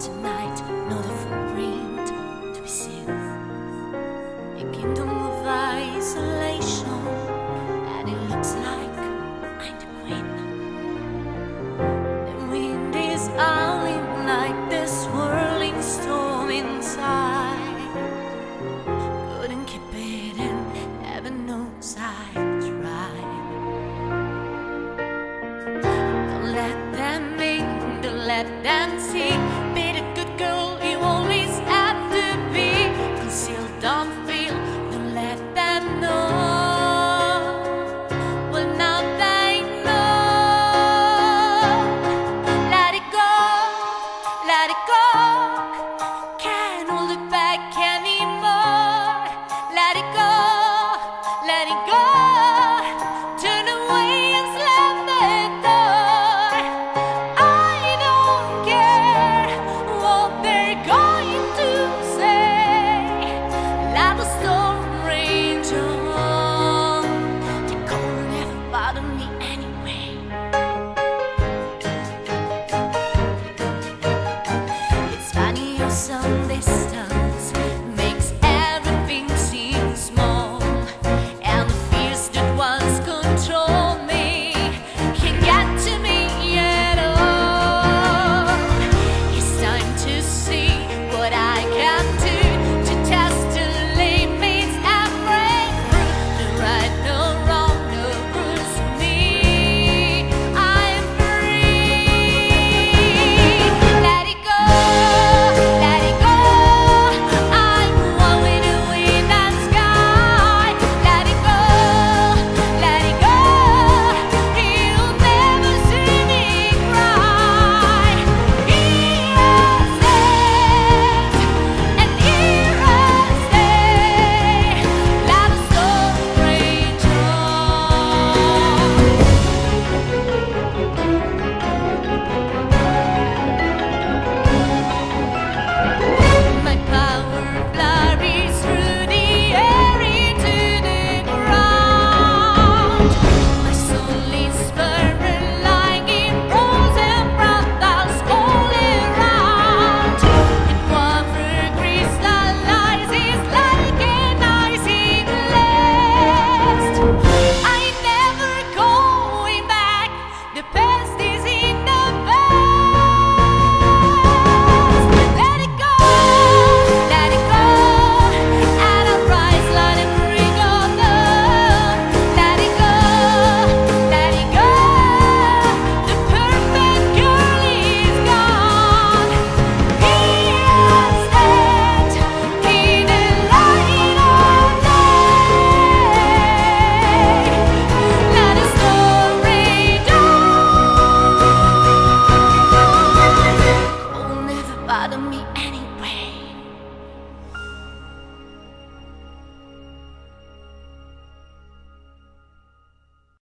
tonight, not a footprint to be seen. A kingdom of isolation, and it looks like I'm the queen. The wind is howling like the swirling storm inside. Couldn't keep it in, heaven knows I tried. Don't let them in, don't let them see.